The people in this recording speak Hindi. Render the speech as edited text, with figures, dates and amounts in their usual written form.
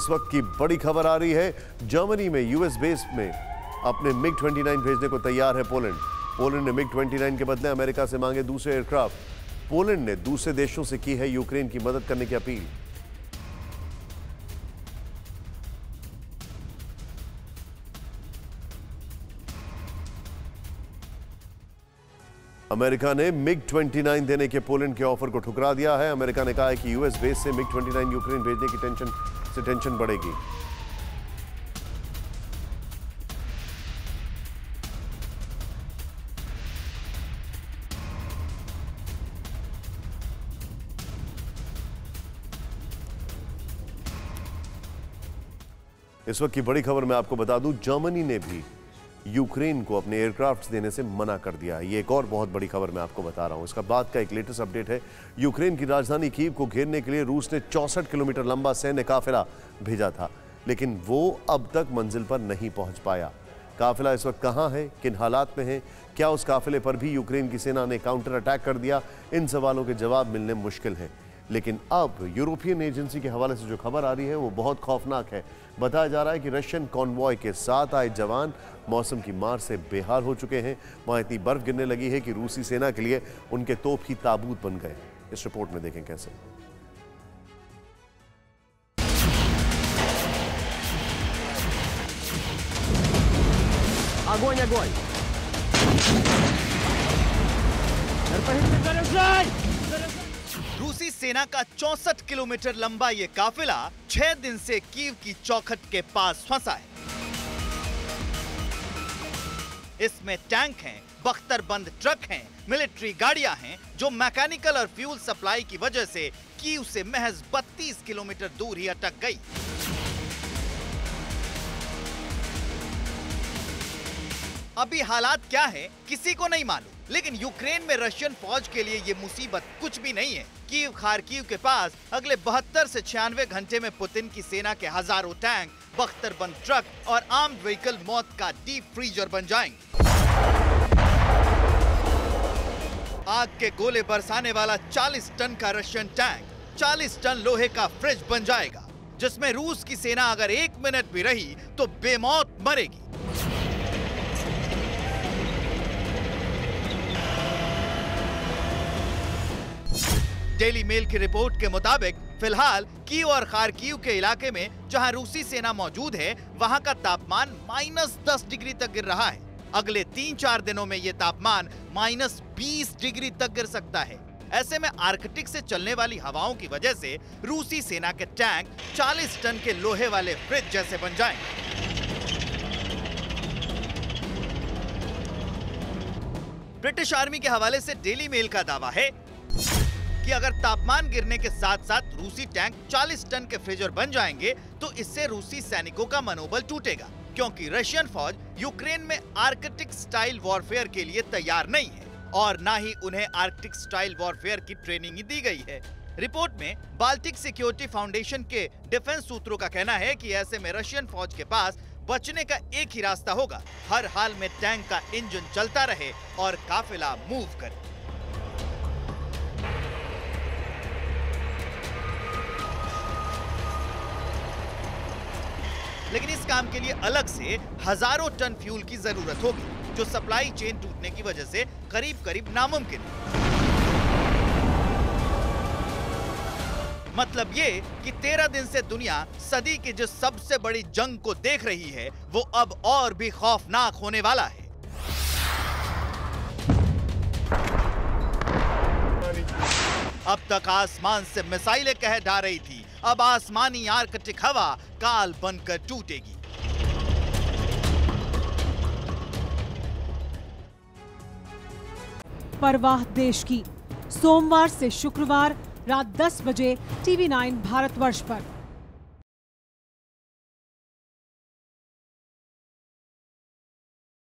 इस वक्त की बड़ी खबर आ रही है। जर्मनी में यूएस बेस में अपने मिग 29 भेजने को तैयार है पोलैंड। पोलैंड ने मिग 29 के बदले अमेरिका से मांगे दूसरे एयरक्राफ्ट। पोलैंड ने दूसरे देशों से की है यूक्रेन की मदद करने की अपील। अमेरिका ने मिग 29 देने के पोलैंड के ऑफर को ठुकरा दिया है। अमेरिका ने कहा है कि यूएस बेस से मिग 29 यूक्रेन भेजने की टेंशन बढ़ेगी। इस वक्त की बड़ी खबर मैं आपको बता दूं, जर्मनी ने भी यूक्रेन को अपने एयरक्राफ्ट्स देने से मना कर दिया है। ये एक और बहुत बड़ी खबर मैं आपको बता रहा हूं। इसका बाद का एक लेटेस्ट अपडेट है। यूक्रेन की राजधानी कीव को घेरने के लिए रूस ने 64 किलोमीटर लंबा सैन्य काफिला भेजा था, लेकिन वो अब तक मंजिल पर नहीं पहुंच पाया। काफिला इस वक्त कहां है, किन हालात में है, क्या उस काफिले पर भी यूक्रेन की सेना ने काउंटर अटैक कर दिया, इन सवालों के जवाब मिलने मुश्किल है। लेकिन अब यूरोपियन एजेंसी के हवाले से जो खबर आ रही है वो बहुत खौफनाक है। बताया जा रहा है कि रशियन कॉन्वॉय के साथ आए जवान मौसम की मार से बेहाल हो चुके हैं। वहाँ इतनी बर्फ गिरने लगी है कि रूसी सेना के लिए उनके तोप ही ताबूत बन गए। इस रिपोर्ट में देखें कैसे। огонь, огонь! रूसी सेना का 64 किलोमीटर लंबा ये काफिला 6 दिन से कीव की चौखट के पास फंसा है। इसमें टैंक हैं, बख्तरबंद ट्रक हैं, मिलिट्री गाड़ियां हैं जो मैकेनिकल और फ्यूल सप्लाई की वजह से कीव से महज 32 किलोमीटर दूर ही अटक गई। अभी हालात क्या है किसी को नहीं मालूम, लेकिन यूक्रेन में रशियन फौज के लिए ये मुसीबत कुछ भी नहीं है। कीव खार्किव के पास अगले 72 से 96 घंटे में पुतिन की सेना के हजारों टैंक, बख्तरबंद ट्रक और आर्म्ड व्हीकल मौत का डीप फ्रीजर बन जाएंगे। आग के गोले बरसाने वाला 40 टन का रशियन टैंक 40 टन लोहे का फ्रिज बन जाएगा, जिसमें रूस की सेना अगर 1 मिनट भी रही तो बेमौत मरेगी। डेली मेल की रिपोर्ट के मुताबिक फिलहाल कीव और खार्किव के इलाके में जहां रूसी सेना मौजूद है वहां का तापमान -10 डिग्री तक गिर रहा है। अगले 3-4 दिनों में ये तापमान -20 डिग्री तक गिर सकता है। ऐसे में आर्कटिक से चलने वाली हवाओं की वजह से रूसी सेना के टैंक 40 टन के लोहे वाले फ्रिज जैसे बन जाएंगे। ब्रिटिश आर्मी के हवाले से डेली मेल का दावा है कि अगर तापमान गिरने के साथ साथ रूसी टैंक 40 टन के फ्रीजर बन जाएंगे तो इससे रूसी सैनिकों का मनोबल टूटेगा, क्योंकि रशियन फौज यूक्रेन में आर्कटिक स्टाइल वॉरफेयर के लिए तैयार नहीं है और ना ही उन्हें आर्कटिक स्टाइल वॉरफेयर की ट्रेनिंग दी गई है। रिपोर्ट में बाल्टिक सिक्योरिटी फाउंडेशन के डिफेंस सूत्रों का कहना है कि ऐसे में रशियन फौज के पास बचने का एक ही रास्ता होगा, हर हाल में टैंक का इंजन चलता रहे और काफिला मूव करे। लेकिन इस काम के लिए अलग से हजारों टन फ्यूल की जरूरत होगी, जो सप्लाई चेन टूटने की वजह से करीब नामुमकिन है। मतलब ये कि 13 दिन से दुनिया सदी की जो सबसे बड़ी जंग को देख रही है वो अब और भी खौफनाक होने वाला है। अब तक आसमान से मिसाइलें कह डा रही थी, अब आसमानी आर्कटिक हवा काल बनकर टूटेगी। परवाह देश की, सोमवार से शुक्रवार रात 10 बजे टीवी 9 भारतवर्ष पर।